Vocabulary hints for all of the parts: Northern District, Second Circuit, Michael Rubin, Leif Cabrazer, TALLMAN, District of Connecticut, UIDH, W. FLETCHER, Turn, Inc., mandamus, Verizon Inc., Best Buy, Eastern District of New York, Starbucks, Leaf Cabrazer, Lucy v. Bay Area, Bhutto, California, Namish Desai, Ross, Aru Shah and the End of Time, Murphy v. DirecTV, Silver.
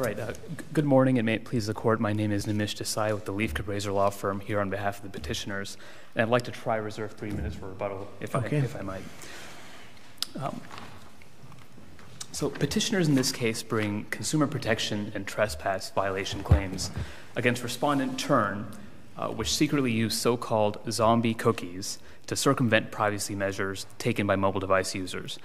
All right. Good morning, and may it please the court. My name is Namish Desai with the Leaf Cabrazer Law Firm here on behalf of the petitioners, and I'd like to try reserve 3 minutes for rebuttal, if I might. So petitioners in this case bring consumer protection and trespass violation claims against respondent Turn, which secretly used so-called zombie cookies to circumvent privacy measures taken by mobile device users.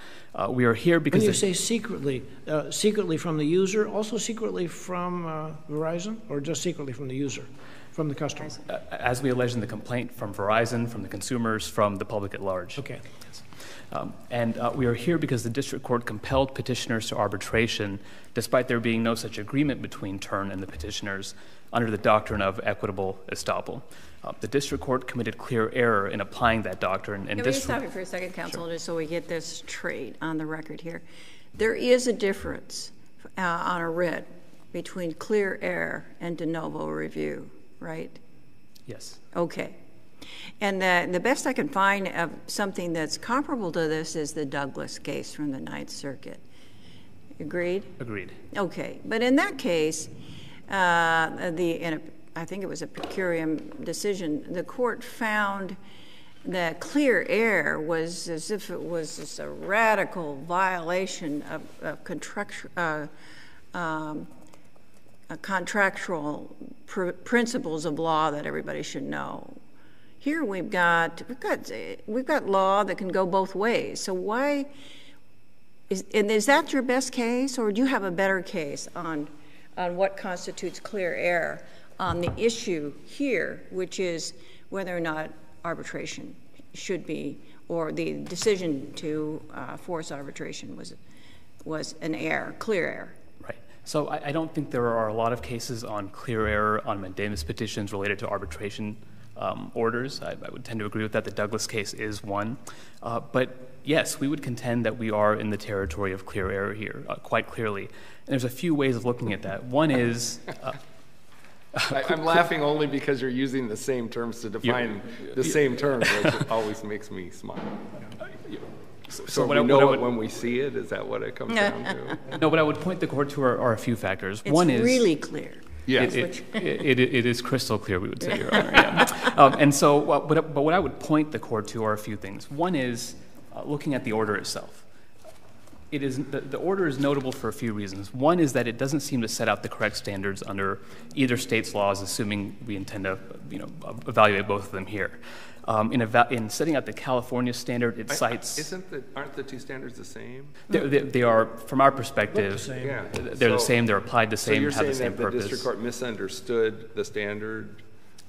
We are here because— When you say secretly, secretly from the user, also secretly from Verizon, or just secretly from the user, from the customer? As we allege in the complaint, from Verizon, from the consumers, from the public at large. Okay. Yes. We are here because the district court compelled petitioners to arbitration, despite there being no such agreement between Turn and the petitioners under the doctrine of equitable estoppel. The district court committed clear error in applying that doctrine. Can we stop you for a second, counsel, sure, just so we get this straight on the record here? There is a difference on a writ between clear error and de novo review, right? Yes. Okay. And the best I can find of something that's comparable to this is the Douglas case from the Ninth Circuit. Agreed? Agreed. Okay. But in that case, I think it was a per curiam decision, the court found that clear error was as if it was just a radical violation of contractual principles of law that everybody should know. Here we've got law that can go both ways. So why is that your best case, or do you have a better case on what constitutes clear error on the issue here, which is whether or not arbitration should be, or the decision to force arbitration was an error, clear error? So I don't think there are a lot of cases on clear error on mandamus petitions related to arbitration orders. I would tend to agree with that. The Douglas case is one. But yes, we would contend that we are in the territory of clear error here, quite clearly. And there's a few ways of looking at that. One is... I'm laughing only because you're using the same terms to define the same terms, which always makes me smile. So we know it when we see it? Is that what it comes down to? No, what I would point the court to are a few factors. One is... It's really clear. Yes. It is crystal clear, we would say, Your Honor. Yeah. But what I would point the court to are a few things. One is looking at the order itself. The order is notable for a few reasons. One is that it doesn't seem to set out the correct standards under either state's laws, assuming we intend to evaluate both of them here. In setting out the California standard, it cites... Aren't the two standards the same? They are, from our perspective, the same. Yeah. They're the same, they're applied the same, have the same purpose. So you're saying that the district court misunderstood the standard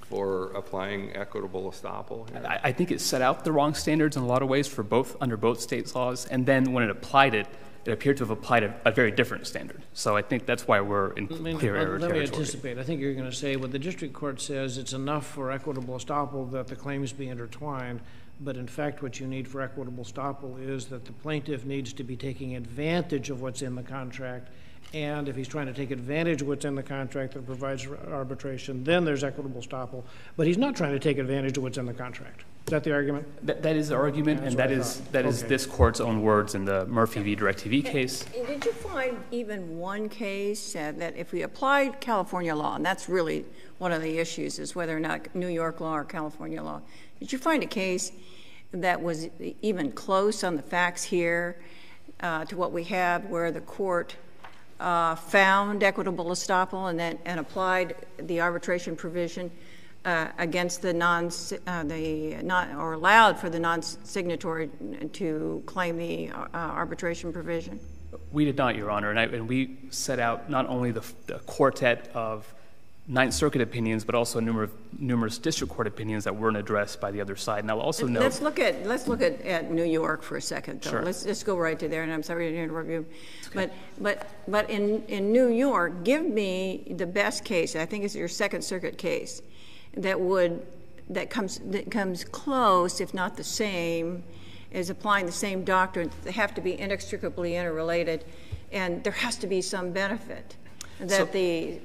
for applying equitable estoppel here? I think it set out the wrong standards in a lot of ways for both, under both states' laws, and then when it applied it, it appeared to have applied a very different standard. So I think that's why we're in clear error territory. Let me anticipate. I think you're going to say what the district court says, it's enough for equitable estoppel that the claims be intertwined, but in fact what you need for equitable estoppel is that the plaintiff needs to be taking advantage of what's in the contract, and if he's trying to take advantage of what's in the contract that provides arbitration, then there's equitable estoppel. But he's not trying to take advantage of what's in the contract. Is that the argument? That is the argument, and that is this court's own words in the Murphy v. DirecTV case. Did you find even one case that if we applied California law, and that's really one of the issues is whether or not New York law or California law, did you find a case that was even close on the facts here to what we have where the court found equitable estoppel and applied the arbitration provision against the allowed for the non-signatory to claim the arbitration provision? We did not, Your Honor, and we set out not only the quartet of Ninth Circuit opinions, but also numerous district court opinions that weren't addressed by the other side. And I'll also note— Let's look at New York for a second, though. Sure. Let's just go right to there, and I'm sorry to interrupt you. Okay. But in New York, give me the best case. I think it's your Second Circuit case that comes close, if not the same, is applying the same doctrine. They have to be inextricably interrelated, and there has to be some benefit that the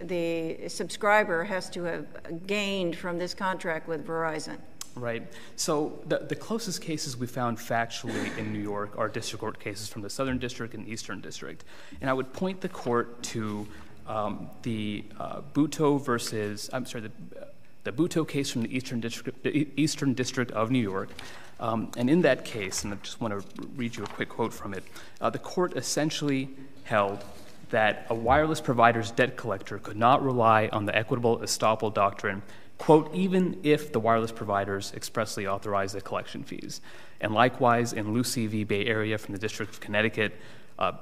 subscriber has to have gained from this contract with Verizon. Right. So the closest cases we found factually in New York are district court cases from the Southern District and Eastern District. And I would point the court to the Bhutto case from the Eastern District of New York. And in that case, and I just want to read you a quick quote from it, the court essentially held that a wireless provider's debt collector could not rely on the equitable estoppel doctrine, quote, even if the wireless providers expressly authorized the collection fees. And likewise, in Lucy v. Bay Area from the District of Connecticut, a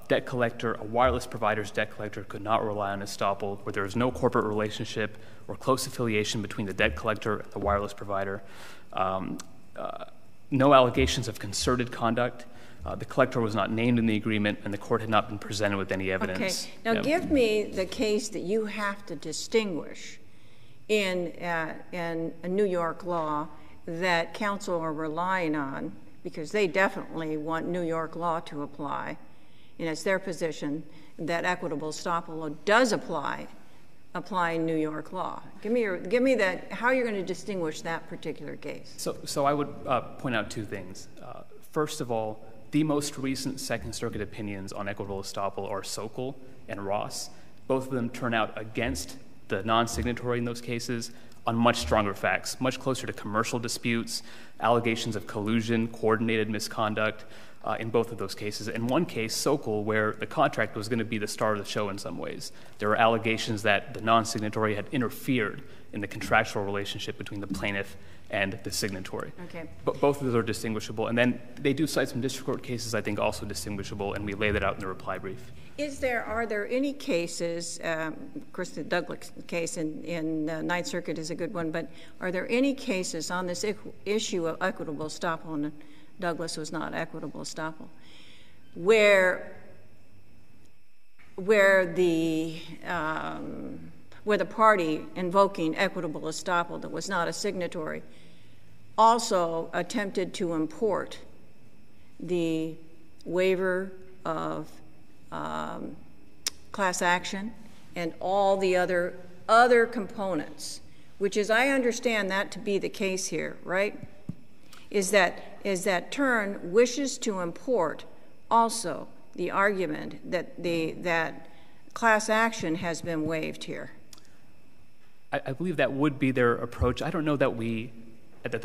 wireless provider's debt collector could not rely on estoppel where there is no corporate relationship or close affiliation between the debt collector and the wireless provider. No allegations of concerted conduct. The collector was not named in the agreement, and the court had not been presented with any evidence. Okay. Now, give me the case that you have to distinguish in New York law that counsel are relying on, because they definitely want New York law to apply, and it's their position that equitable estoppel does apply New York law. Give me how you're going to distinguish that particular case. So I would point out two things. First of all, the most recent Second Circuit opinions on equitable estoppel are Sokol and Ross. Both of them turn out against the non-signatory in those cases on much stronger facts, much closer to commercial disputes, allegations of collusion, coordinated misconduct in both of those cases. In one case, Sokol, where the contract was going to be the star of the show in some ways. There were allegations that the non-signatory had interfered in the contractual relationship between the plaintiff and the signatory. Okay. But both of those are distinguishable. And then they do cite some district court cases, I think, also distinguishable, and we lay that out in the reply brief. Are there any cases, of course the Douglas case in the Ninth Circuit is a good one, but are there any cases on this issue of equitable estoppel, and Douglas was not equitable estoppel, where the party invoking equitable estoppel that was not a signatory also attempted to import the waiver of class action and all the other components, which is, I understand that to be the case here, right? Is that Turn wishes to import also the argument that that class action has been waived here. I believe that would be their approach. I don't know that the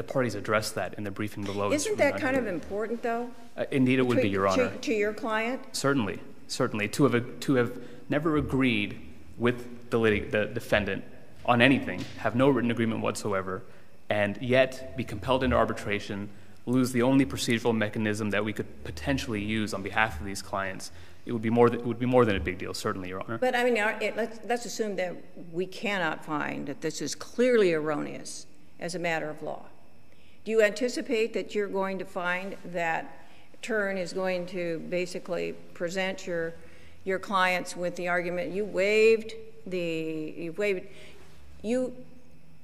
parties addressed that in the briefing below. Isn't that kind of important, though? Indeed, it would be, Your Honor. To your client? Certainly, certainly. To have never agreed with the defendant on anything, have no written agreement whatsoever, and yet be compelled into arbitration, lose the only procedural mechanism that we could potentially use on behalf of these clients. It would be more than a big deal, certainly, Your Honor. But I mean, let's assume that we cannot find that this is clearly erroneous as a matter of law. Do you anticipate that you're going to find that Turn is going to basically present your clients with the argument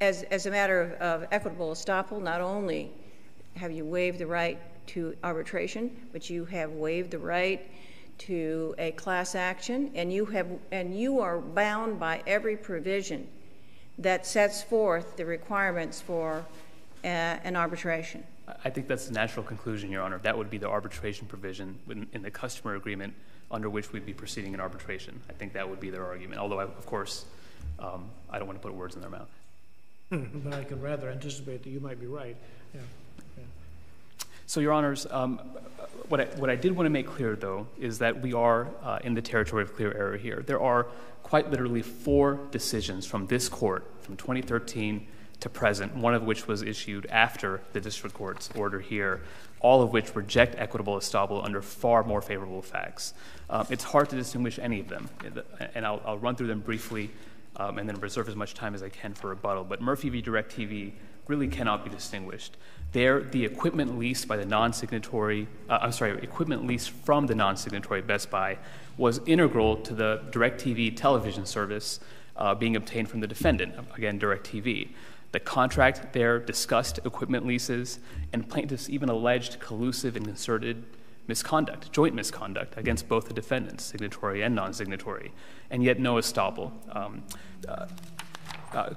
as a matter of equitable estoppel, not only have you waived the right to arbitration, but you have waived the right to a class action, and you are bound by every provision that sets forth the requirements for an arbitration. I think that's the natural conclusion, Your Honor. That would be the arbitration provision in the customer agreement under which we'd be proceeding in arbitration. I think that would be their argument, although, of course, I don't want to put words in their mouth. But I can rather anticipate that you might be right. Yeah. So, Your Honors, what I did want to make clear, though, is that we are in the territory of clear error here. There are quite literally 4 decisions from this court from 2013 to present, one of which was issued after the district court's order here, all of which reject equitable estoppel under far more favorable facts. It's hard to distinguish any of them, and I'll run through them briefly and then reserve as much time as I can for rebuttal. But Murphy v. DirecTV really cannot be distinguished. There, the equipment lease by the non-signatory, equipment lease from the non-signatory Best Buy was integral to the DirecTV television service being obtained from the defendant, again, DirecTV. The contract there discussed equipment leases, and plaintiffs even alleged collusive and concerted misconduct, joint misconduct, against both the defendants, signatory and non-signatory, and yet no estoppel.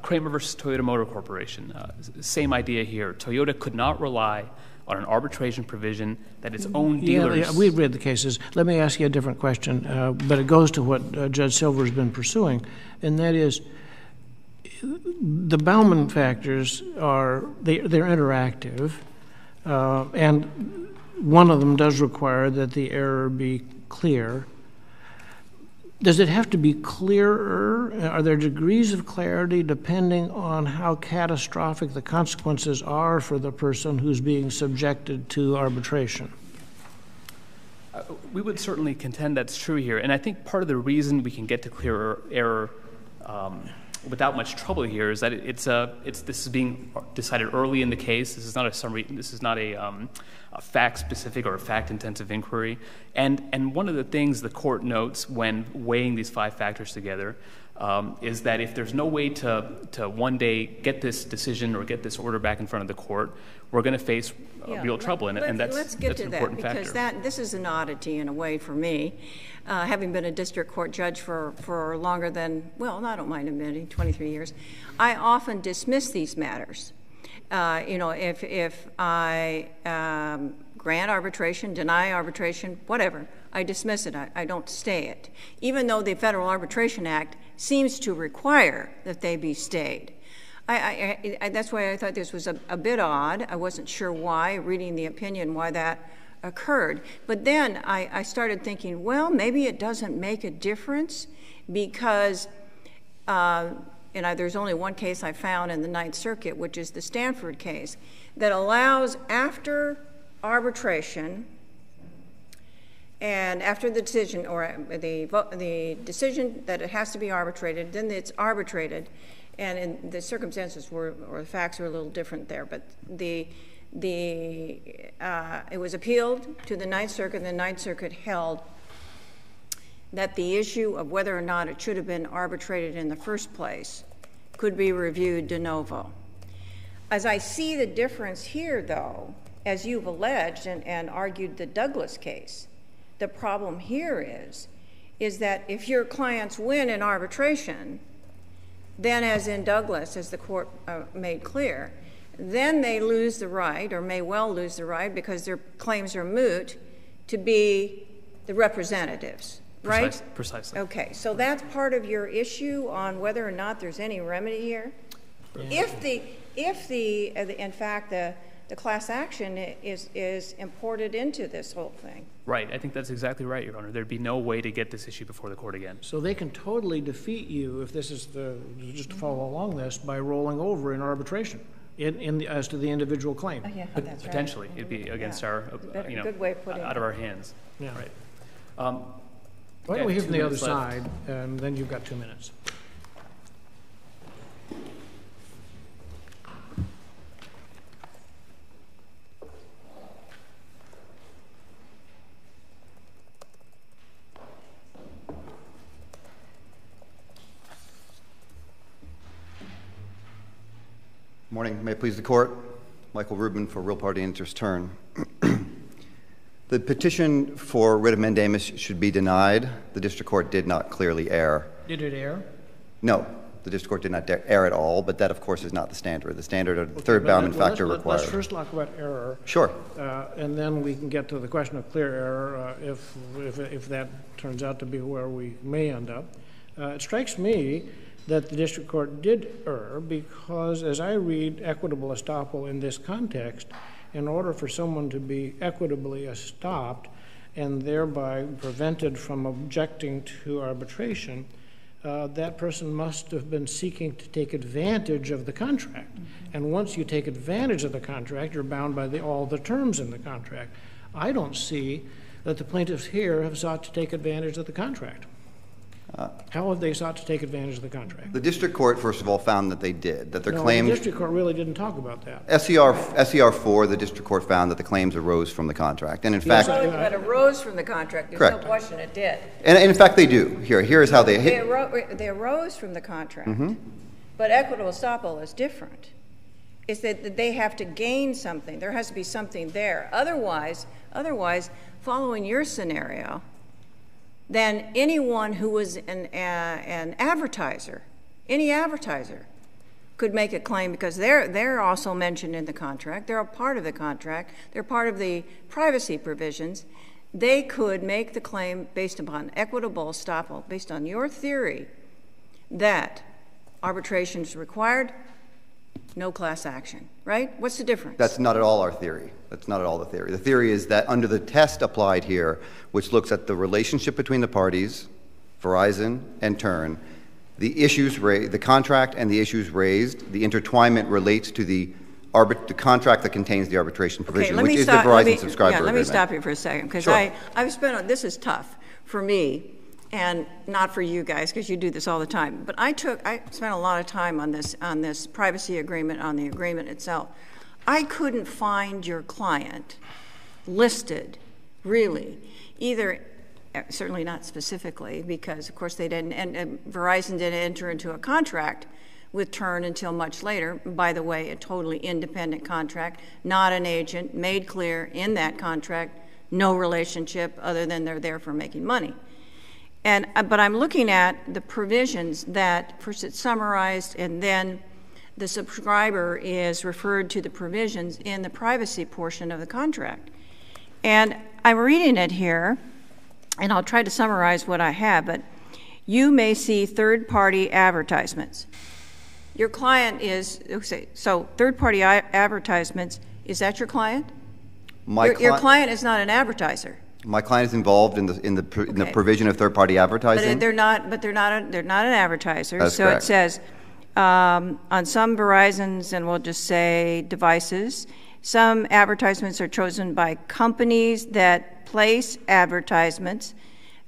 Kramer v. Toyota Motor Corporation, same idea here. Toyota could not rely on an arbitration provision that its own dealers... Yeah, we've read the cases. Let me ask you a different question, but it goes to what Judge Silver's been pursuing, and that is the Bauman factors are, they're interactive, and one of them does require that the error be clear. Does it have to be clearer? Are there degrees of clarity depending on how catastrophic the consequences are for the person who's being subjected to arbitration? We would certainly contend that's true here. And I think part of the reason we can get to clearer error without much trouble here is that this is being decided early in the case. This is not a summary. This is not a fact-specific or a fact-intensive inquiry. And one of the things the court notes when weighing these five factors together is that if there's no way to one day get this decision or get this order back in front of the court, we're going to face real trouble in it. And that's an important factor. Let's get to that, because this is an oddity in a way for me. Having been a district court judge for longer than, well, I don't mind admitting, 23 years, I often dismiss these matters. If I grant arbitration, deny arbitration, whatever, I dismiss it. I don't stay it, even though the Federal Arbitration Act seems to require that they be stayed. That's why I thought this was a bit odd. I wasn't sure why, reading the opinion, why that occurred. But then I started thinking, well, maybe it doesn't make a difference because, there's only one case I found in the Ninth Circuit, which is the Stanford case, that allows after arbitration and after the decision, or the decision that it has to be arbitrated, then it's arbitrated. And in the circumstances or the facts are a little different there, but it was appealed to the Ninth Circuit, and the Ninth Circuit held that the issue of whether or not it should have been arbitrated in the first place could be reviewed de novo. As I see the difference here, though, as you've alleged and argued the Douglas case, the problem here is that if your clients win in arbitration, then as in Douglas, as the court made clear, then they lose the right, or may well lose the right, because their claims are moot, to be the representatives, right? Precisely. Okay, so that's part of your issue on whether or not there's any remedy here? Yeah. In fact, the class action is imported into this whole thing. Right. I think that's exactly right, Your Honor. There'd be no way to get this issue before the court again. So they can totally defeat you, if this is just to follow along this, by rolling over in arbitration as to the individual claim. Yeah, that's potentially. Right. It'd be against our, good way of putting out of our hands. Yeah. Right. Why don't we hear from the other side, and then you've got 2 minutes. Morning. May it please the court. Michael Rubin for Real Party Interest Turn. The petition for writ of mandamus should be denied. The district court did not clearly err. Did it err? No. The district court did not err at all, but that, of course, is not the standard. The standard of the third Bauman factor required. Let's first talk about error. Sure. And then we can get to the question of clear error if that turns out to be where we may end up. It strikes me that the district court did err because, as I read equitable estoppel in this context, in order for someone to be equitably estopped and thereby prevented from objecting to arbitration, that person must have been seeking to take advantage of the contract. Mm-hmm. And once you take advantage of the contract, you're bound by all the terms in the contract. I don't see that the plaintiffs here have sought to take advantage of the contract. How have they sought to take advantage of the contract? The district court, first of all, found that they did, that their claims... the district court really didn't talk about that. SER 4, the district court found that the claims arose from the contract. And in fact... But arose from the contract. There's correct. No question it did. And in fact, they do. Here is how they... They arose from the contract. Mm-hmm. But equitable estoppel is different. It's that they have to gain something. There has to be something there. Otherwise, following your scenario... than anyone who was an advertiser, any advertiser, could make a claim because they're also mentioned in the contract. They're a part of the contract. They're part of the privacy provisions. They could make the claim based upon equitable estoppel, based on your theory that arbitration is required, no class action, right? What's the difference? That's not at all our theory. That's not at all the theory. The theory is that under the test applied here, which looks at the relationship between the parties, Verizon and Turn, the issues raised, the contract and the issues raised, the intertwinement relates to the contract that contains the arbitration provision, which is the Verizon subscriber agreement. Let me stop you for a second, because I've spent on, this is tough for me, and not for you guys, because you do this all the time. But I spent a lot of time on this privacy agreement, on the agreement itself. I couldn't find your client listed, really, either. Certainly not specifically, because of course they didn't, and Verizon didn't enter into a contract with Turn until much later. By the way, a totally independent contract, not an agent, made clear in that contract, no relationship other than they're there for making money. And, but I'm looking at the provisions that first it's summarized, and then the subscriber is referred to the provisions in the privacy portion of the contract. And I'm reading it here, and I'll try to summarize what I have, but you may see third-party advertisements. Your client is, so third-party advertisements, is that your client? Your client is not an advertiser. My client is involved in the provision of third-party advertising. But they're not an advertiser. That's correct. It says on some Verizon's, and we'll just say devices, some advertisements are chosen by companies that place advertisements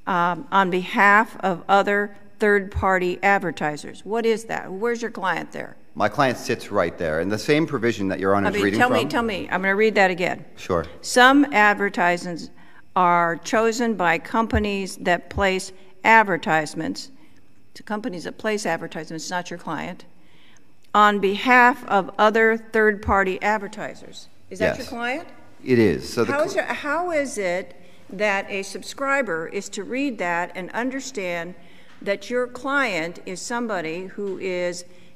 on behalf of other third-party advertisers. What is that? Where's your client there? My client sits right there. And the same provision that Your Honor is reading from. Tell me. I'm going to read that again. Sure. Some advertisements are chosen by companies that place advertisements. To companies that place advertisements, not your client. On behalf of other third-party advertisers. Is that your client? It is. So how is it that a subscriber is to read that and understand that your client is somebody who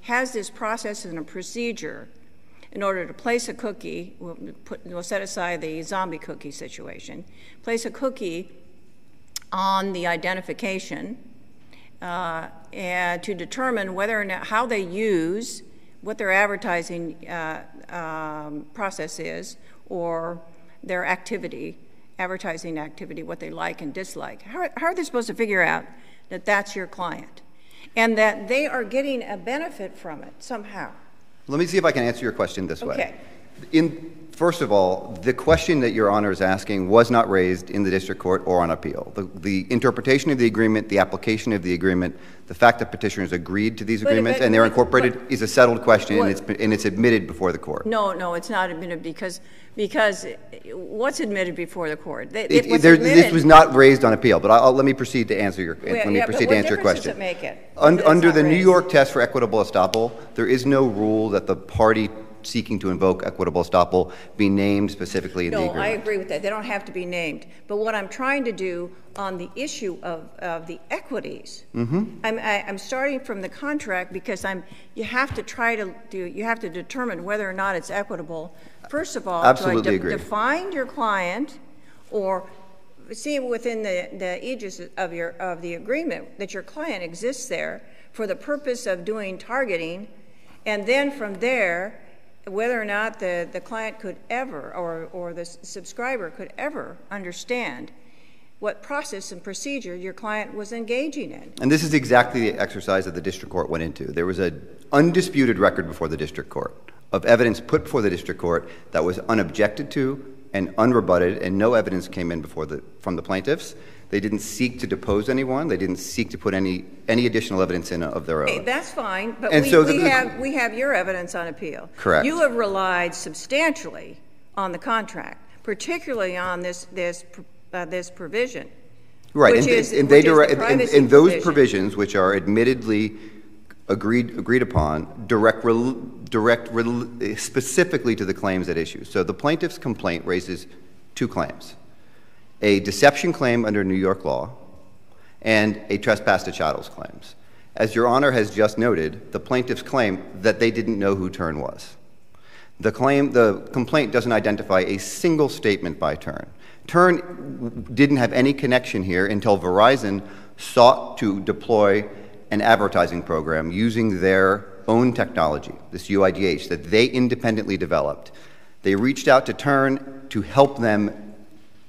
has this process and a procedure in order to place a cookie? We'll set aside the zombie cookie situation. Place a cookie on the identification and to determine whether or not how they use what their advertising process is, or their activity, advertising activity, what they like and dislike. How are they supposed to figure out that that's your client and that they are getting a benefit from it somehow? Let me see if I can answer your question this way. Okay. First of all, the question that Your Honor is asking was not raised in the district court or on appeal. The interpretation of the agreement, the application of the agreement, the fact that petitioners agreed to these agreements and they're incorporated is a settled question, and it's admitted before the court. No, it's not admitted because what's admitted before the court? This was not raised on appeal, but let me proceed to answer your question. Under the New York test for equitable estoppel, there is no rule that the party seeking to invoke equitable estoppel be named specifically in the agreement. No, I agree with that. They don't have to be named. But what I'm trying to do on the issue of the equities, I'm starting from the contract because you have to you have to determine whether or not it's equitable. First of all, absolutely agree. Define your client, or see within the aegis of the agreement that your client exists there for the purpose of doing targeting, and then from there, whether or not the client could ever or the subscriber could ever understand what process and procedure your client was engaging in. And this is exactly the exercise that the district court went into. There was an undisputed record before the district court of evidence put before the district court that was unobjected to and unrebutted, and no evidence came in from the plaintiffs. They didn't seek to depose anyone. They didn't seek to put any additional evidence in of their own. Okay, that's fine, but we have your evidence on appeal. Correct. You have relied substantially on the contract, particularly on this provision. Right, and those provisions, which are admittedly agreed upon, direct specifically to the claims at issue. So the plaintiff's complaint raises two claims: a deception claim under New York law, and a trespass to chattels claims. As Your Honor has just noted, the plaintiffs claim that they didn't know who Turn was. The complaint doesn't identify a single statement by Turn. Turn didn't have any connection here until Verizon sought to deploy an advertising program using their own technology, this UIDH, that they independently developed. They reached out to Turn to help them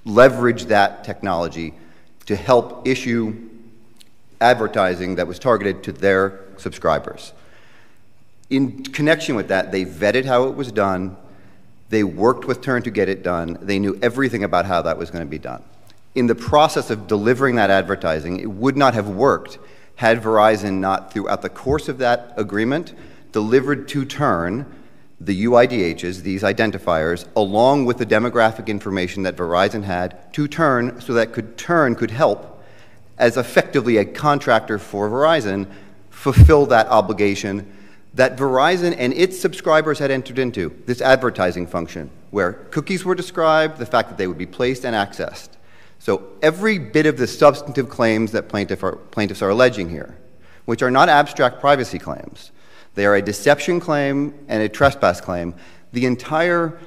leverage that technology to help issue advertising that was targeted to their subscribers. In connection with that, they vetted how it was done. They worked with Turn to get it done. They knew everything about how that was going to be done. In the process of delivering that advertising, it would not have worked had Verizon not, throughout the course of that agreement, delivered to Turn the UIDHs, these identifiers, along with the demographic information that Verizon had to Turn so that Turn could help, as effectively a contractor for Verizon, fulfill that obligation that Verizon and its subscribers had entered into, this advertising function, where cookies were described, the fact that they would be placed and accessed. So every bit of the substantive claims that plaintiffs are alleging here, which are not abstract privacy claims, they are a deception claim and a trespass claim. The entire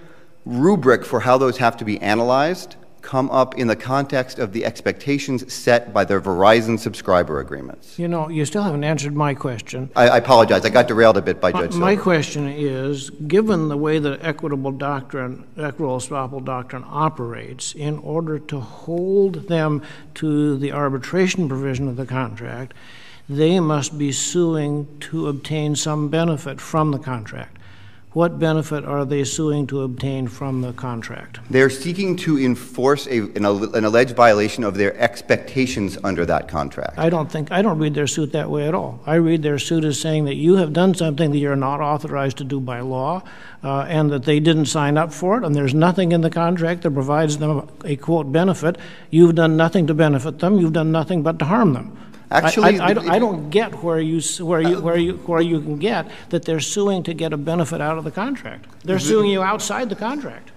rubric for how those have to be analyzed come up in the context of the expectations set by their Verizon subscriber agreements. You know, you still haven't answered my question. I apologize. I got derailed a bit by Judge Silver. My question is, given the way the equitable estoppel doctrine operates, in order to hold them to the arbitration provision of the contract, they must be suing to obtain some benefit from the contract. What benefit are they suing to obtain from the contract? They're seeking to enforce an alleged violation of their expectations under that contract. I don't read their suit that way at all. I read their suit as saying that you have done something that you're not authorized to do by law, and that they didn't sign up for it, and there's nothing in the contract that provides them a, quote, benefit. You've done nothing to benefit them. You've done nothing but to harm them. Actually, I don't get where you can get that they're suing to get a benefit out of the contract. They're suing you outside the contract.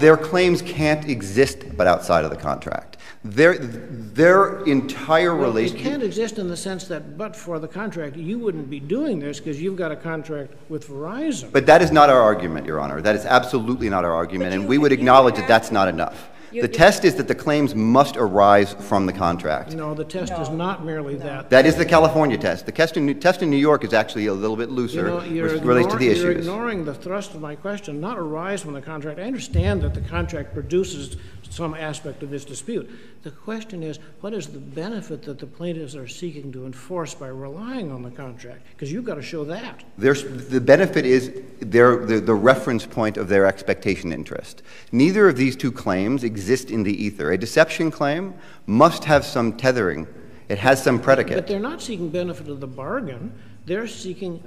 Their claims can't exist but outside of the contract. Their entire relationship... It can't exist in the sense that but for the contract, you wouldn't be doing this because you've got a contract with Verizon. But that is not our argument, Your Honor. That is absolutely not our argument, and we would acknowledge that that's not enough. The test is that the claims must arise from the contract. No, the test is not merely that. That is the California test. The test in New York is actually a little bit looser, which relates to the issues. You're ignoring the thrust of my question, not arise from the contract. I understand that the contract produces some aspect of this dispute. The question is, what is the benefit that the plaintiffs are seeking to enforce by relying on the contract? Because you've got to show that. The benefit is the reference point of their expectation interest. Neither of these two claims exist in the ether. A deception claim must have some tethering. It has some predicate. But they're not seeking benefit of the bargain. They're seeking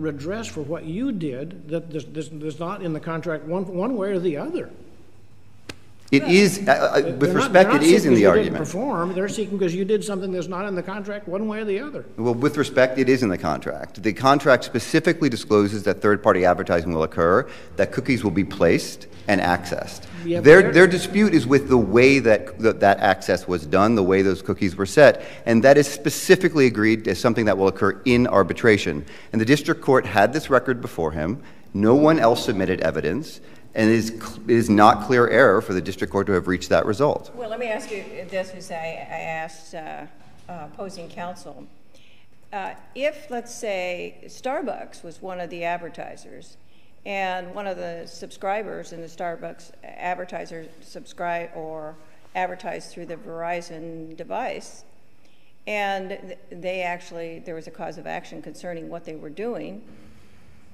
redress for what you did that there's not in the contract one way or the other. It is, with respect, it is in the argument. They're not seeking because you didn't perform. They're seeking because you did something that's not in the contract one way or the other. Well, with respect, it is in the contract. The contract specifically discloses that third-party advertising will occur, that cookies will be placed and accessed. Yeah, their dispute is with the way that that access was done, the way those cookies were set, and that is specifically agreed as something that will occur in arbitration. And the district court had this record before him. No one else submitted evidence. And it is not clear error for the district court to have reached that result. Well, let me ask you this, as I asked opposing counsel. If, let's say, Starbucks was one of the advertisers, and one of the subscribers in the Starbucks advertiser subscribe or advertised through the Verizon device, and they actually, there was a cause of action concerning what they were doing,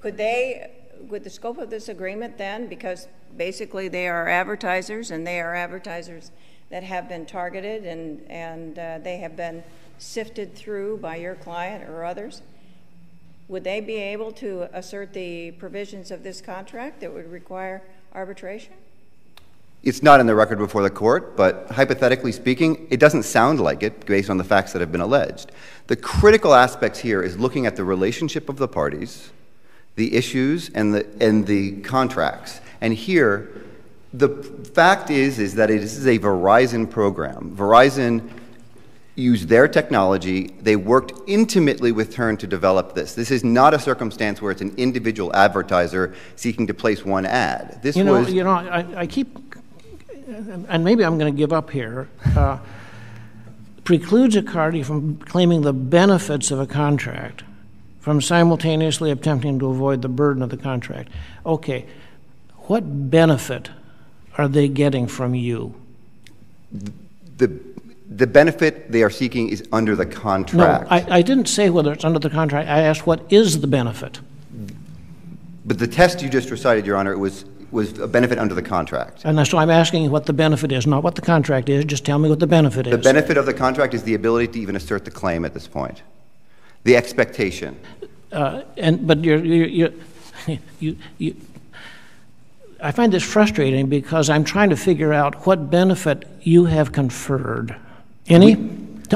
could they... Would the scope of this agreement then, because basically they are advertisers and they are advertisers that have been targeted and they have been sifted through by your client or others, would they be able to assert the provisions of this contract that would require arbitration? It's not in the record before the court, but hypothetically speaking, it doesn't sound like it based on the facts that have been alleged. The critical aspects here is looking at the relationship of the parties, the issues and the contracts. And here, the fact is that it is a Verizon program. Verizon used their technology. They worked intimately with Turn to develop this. This is not a circumstance where it's an individual advertiser seeking to place one ad. This was... I keep, and maybe I'm going to give up here, precludes a party from claiming the benefits of a contract from simultaneously attempting to avoid the burden of the contract. Okay, what benefit are they getting from you? The benefit they are seeking is under the contract. No, I didn't say whether it's under the contract. I asked what is the benefit. But the test you just recited, Your Honor, was a benefit under the contract. And so I'm asking you what the benefit is, not what the contract is. Just tell me what the benefit is. The benefit of the contract is the ability to even assert the claim at this point, the expectation. I find this frustrating because I'm trying to figure out what benefit you have conferred. Any?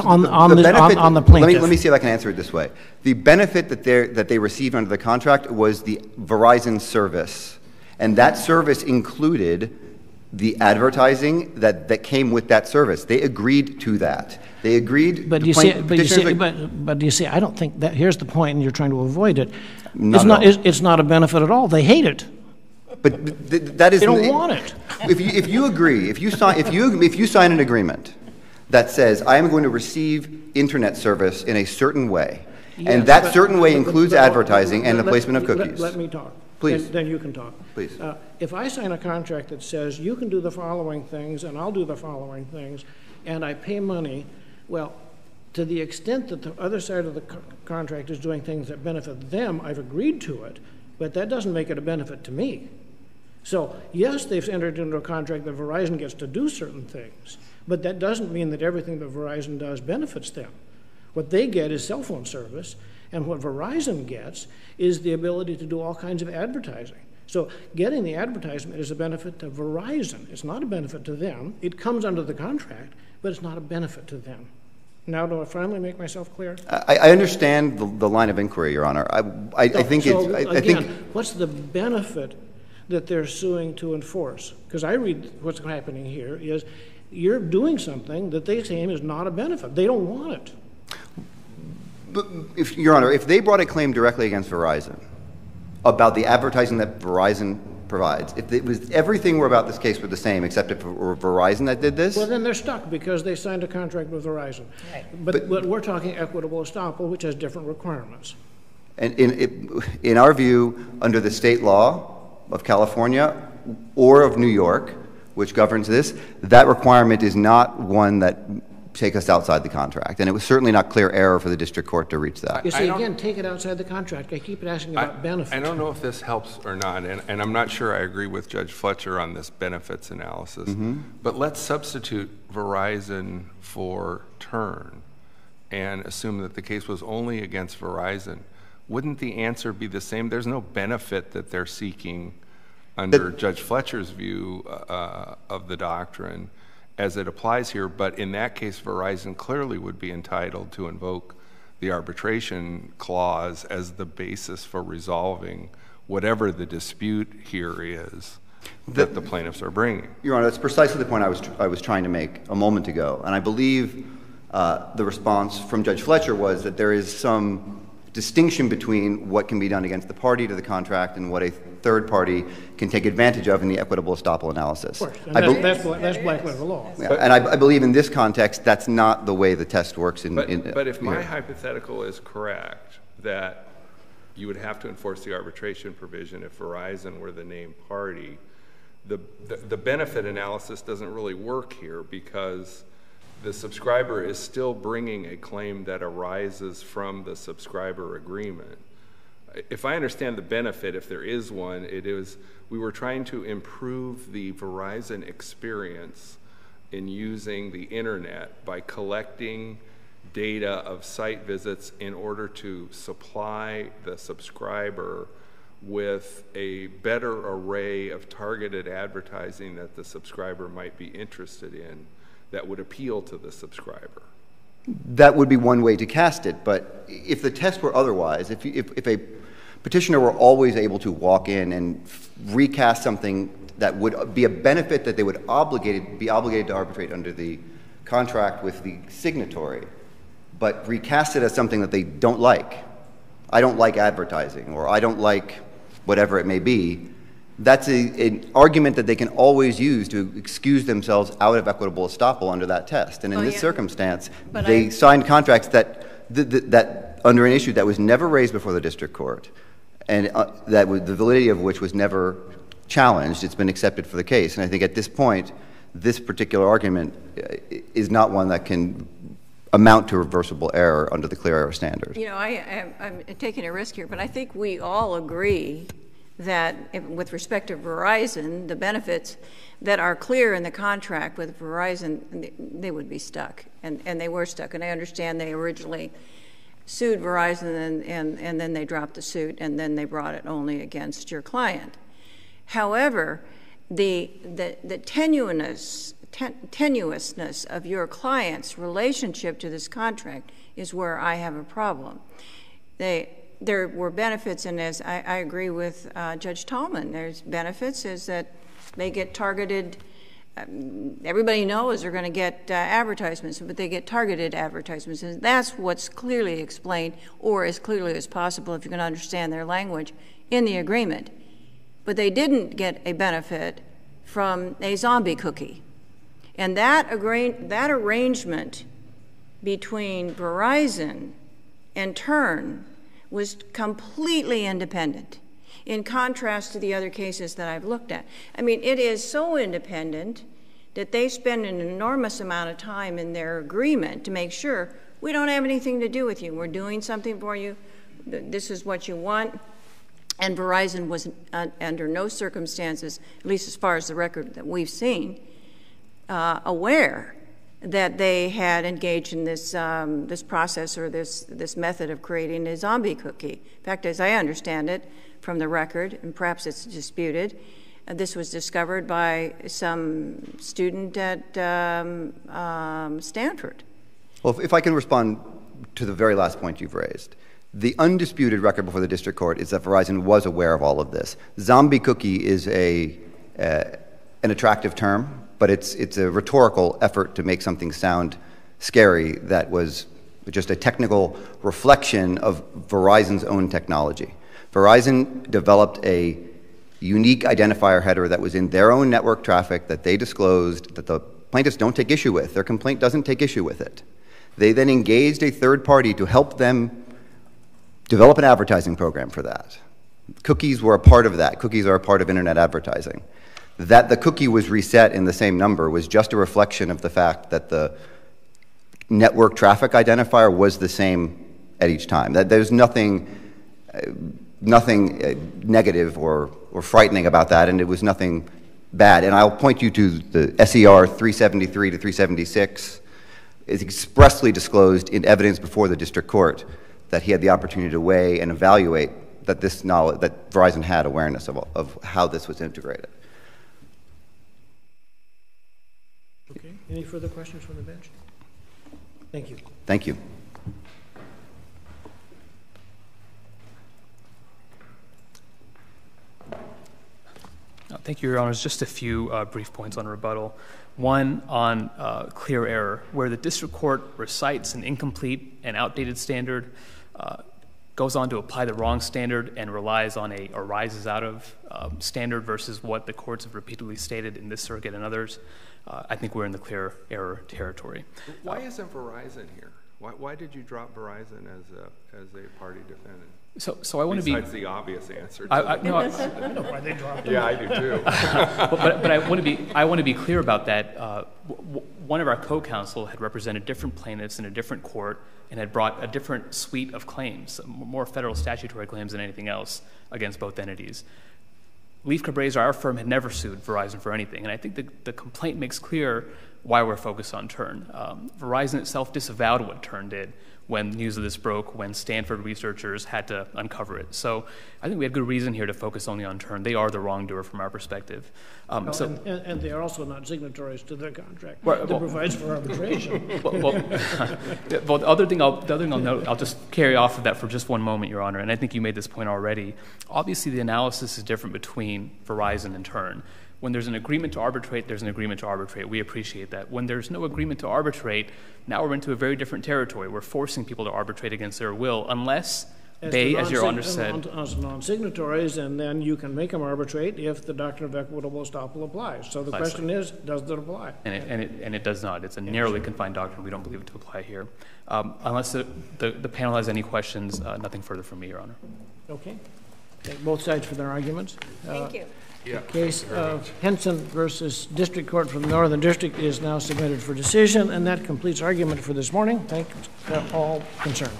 On the plaintiff. Let me see if I can answer it this way. The benefit that they received under the contract was the Verizon service. And that service included the advertising that came with that service. They agreed to that. They agreed... But you see, I don't think that... Here's the point, and you're trying to avoid it. It's not a benefit at all. They hate it. But that is... They don't want it. If you sign an agreement... that says, I am going to receive internet service in a certain way. Yes, and that certain way includes advertising and the placement of cookies. Let me talk. Please. Then you can talk. Please. If I sign a contract that says, you can do the following things, and I'll do the following things, and I pay money, well, to the extent that the other side of the contract is doing things that benefit them, I've agreed to it, but that doesn't make it a benefit to me. So, yes, they've entered into a contract that Verizon gets to do certain things, but that doesn't mean that everything that Verizon does benefits them. What they get is cell phone service, and what Verizon gets is the ability to do all kinds of advertising. So getting the advertisement is a benefit to Verizon. It's not a benefit to them. It comes under the contract, but it's not a benefit to them. Now, do I finally make myself clear? I understand the line of inquiry, Your Honor. I think, what's the benefit that they're suing to enforce? Because I read what's happening here is you're doing something that they claim is not a benefit. They don't want it. But if, Your Honor, if they brought a claim directly against Verizon about the advertising that Verizon provides, if it was everything were about this case were the same except if it were Verizon that did this... Well, then they're stuck because they signed a contract with Verizon. Right. But we're talking equitable estoppel, which has different requirements. And in our view, under the state law of California or of New York, which governs this, that requirement is not one that takes us outside the contract. And it was certainly not clear error for the district court to reach that. You see, again, take it outside the contract. I keep asking about benefits. I don't know if this helps or not, and I'm not sure I agree with Judge Fletcher on this benefits analysis. Mm-hmm. But let's substitute Verizon for Turn and assume that the case was only against Verizon. Wouldn't the answer be the same? There's no benefit that they're seeking under Judge Fletcher's view of the doctrine as it applies here, but in that case, Verizon clearly would be entitled to invoke the arbitration clause as the basis for resolving whatever the dispute here is that the plaintiffs are bringing. Your Honor, that's precisely the point I was trying to make a moment ago, and I believe the response from Judge Fletcher was that there is some distinction between what can be done against the party to the contract and what a third party can take advantage of in the equitable estoppel analysis. Of course, and that's black letter law. Yeah, and I believe in this context that's not the way the test works. But if my hypothetical is correct, that you would have to enforce the arbitration provision if Verizon were the named party, the benefit analysis doesn't really work here because the subscriber is still bringing a claim that arises from the subscriber agreement. If I understand the benefit, if there is one, it is we were trying to improve the Verizon experience in using the internet by collecting data of site visits in order to supply the subscriber with a better array of targeted advertising that the subscriber might be interested in, that would appeal to the subscriber. That would be one way to cast it, but if the test were otherwise, if a petitioner were always able to walk in and recast something that would be a benefit that they would be obligated to arbitrate under the contract with the signatory, but recast it as something that they don't like. I don't like advertising, or I don't like whatever it may be. That's an argument that they can always use to excuse themselves out of equitable estoppel under that test. And in this circumstance, but they signed contracts that under an issue that was never raised before the district court, and that the validity of which was never challenged. It's been accepted for the case. And I think at this point, this particular argument is not one that can amount to reversible error under the clear error standard. You know, I'm taking a risk here, but I think we all agree that with respect to Verizon, the benefits that are clear in the contract with Verizon, they would be stuck, and they were stuck. And I understand they originally sued Verizon, and then they dropped the suit, and then they brought it only against your client. However, the tenuousness of your client's relationship to this contract is where I have a problem. There were benefits, and as I agree with Judge Tallman, there's benefits is that they get targeted. Everybody knows they're going to get advertisements, but they get targeted advertisements, and that's what's clearly explained, or as clearly as possible if you can understand their language, in the agreement. But they didn't get a benefit from a zombie cookie. And that arrangement between Verizon and Turn was completely independent, in contrast to the other cases that I've looked at. I mean, it is so independent that they spend an enormous amount of time in their agreement to make sure we don't have anything to do with you. We're doing something for you. This is what you want. And Verizon was under no circumstances, at least as far as the record that we've seen, aware that they had engaged in this this process or this method of creating a zombie cookie. In fact, as I understand it from the record, and perhaps it's disputed, this was discovered by some student at Stanford. Well, if I can respond to the very last point you've raised. The undisputed record before the district court is that Verizon was aware of all of this. Zombie cookie is an attractive term, but it's a rhetorical effort to make something sound scary that was just a technical reflection of Verizon's own technology. Verizon developed a unique identifier header that was in their own network traffic that they disclosed that the plaintiffs don't take issue with. Their complaint doesn't take issue with it. They then engaged a third party to help them develop an advertising program for that. Cookies were a part of that. Cookies are a part of internet advertising. That the cookie was reset in the same number was just a reflection of the fact that the network traffic identifier was the same at each time. That there's nothing negative or frightening about that, and it was nothing bad. And I'll point you to the SER 373 to 376. It's expressly disclosed in evidence before the district court that he had the opportunity to weigh and evaluate that this knowledge, that Verizon had awareness of how this was integrated. Okay, any further questions from the bench? Thank you. Thank you. Thank you, Your Honors. Just a few brief points on rebuttal. One on clear error, where the district court recites an incomplete and outdated standard, goes on to apply the wrong standard, and relies on a arises out of standard versus what the courts have repeatedly stated in this circuit and others. I think we're in the clear error territory. Why isn't Verizon here? Why did you drop Verizon as a party defendant? So I want to be. Besides the obvious answer. I know why they dropped them. Yeah, I do too. but I want to be clear about that. One of our co-counsel had represented different plaintiffs in a different court and had brought a different suite of claims, more federal statutory claims than anything else against both entities. Leif Cabrazer, our firm, had never sued Verizon for anything, and I think the complaint makes clear why we're focused on Turn. Verizon itself disavowed what Turn did when news of this broke, when Stanford researchers had to uncover it. So I think we have good reason here to focus only on Turn. They are the wrongdoer from our perspective. And they are also not signatories to their contract that provides for arbitration. The other thing I'll note, I'll just carry off of that for just one moment, Your Honor, and I think you made this point already. Obviously, the analysis is different between Verizon and Turn. When there's an agreement to arbitrate, there's an agreement to arbitrate. We appreciate that. When there's no agreement to arbitrate, now we're into a very different territory. We're forcing people to arbitrate against their will unless they, as Your Honor said, as non-signatories, and then you can make them arbitrate if the doctrine of equitable estoppel applies. So the question is, does it apply? And it does not. It's a narrowly confined doctrine. We don't believe it to apply here. Unless the panel has any questions, nothing further from me, Your Honor. Okay. Thank both sides for their arguments. Thank you. The case of Henson versus District Court from the Northern District is now submitted for decision, and that completes argument for this morning. Thank all concerned.